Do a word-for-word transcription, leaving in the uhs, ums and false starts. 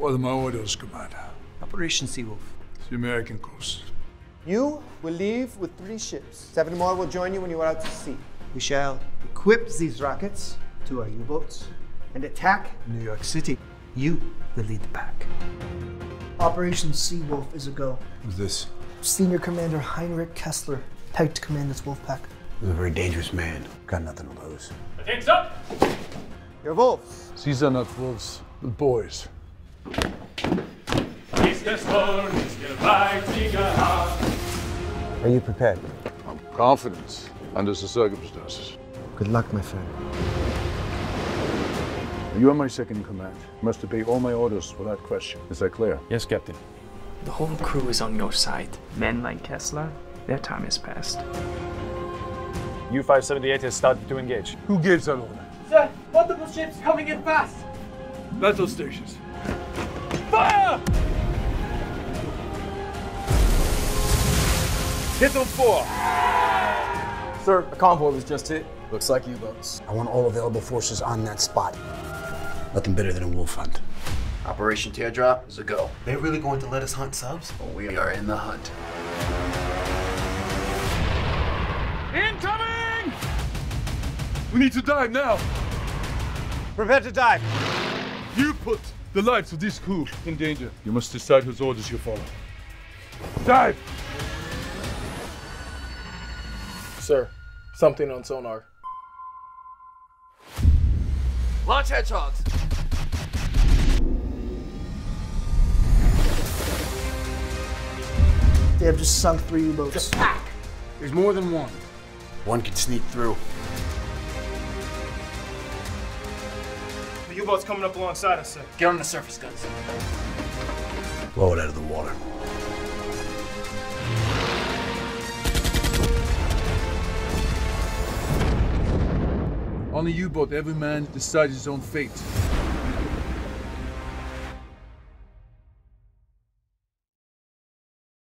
What are my orders, Commander? Operation Seawolf. The American coast. You will leave with three ships. Seven more will join you when you are out to sea. We shall equip these rockets to our U-boats and attack New York City. You will lead the pack. Operation Seawolf is a go. Who's this? Senior Commander Heinrich Kessler, tagged to command this wolf pack. He's a very dangerous man. Got nothing to lose. Heads up! You're wolves. These are not wolves, but boys. Are you prepared? I'm confident under the circumstances. Good luck, my friend. You are my second in command. You must obey all my orders without question. Is that clear? Yes, Captain. The whole crew is on your side. Men like Kessler, their time is past. U five seventy-eight has started to engage. Who gives that order? Sir, multiple ships coming in fast. Battle stations. Fire! Hit them four! Sir, a convoy was just hit. Looks like U-boats. I want all available forces on that spot. Nothing better than a wolf hunt. Operation Teardrop is a go. They're really going to let us hunt subs? Well, we are in the hunt. Incoming! We need to dive now. Prepare to dive. You put the lives of this crew in danger. You must decide whose orders you follow. Dive! Sir, something on sonar. Launch hedgehogs! They have just sunk three U-boats. Just pack! There's more than one. One can sneak through. The U-boat's coming up alongside us, sir. Get on the surface guns. Blow it out of the water. On a U-boat, every man decides his own fate.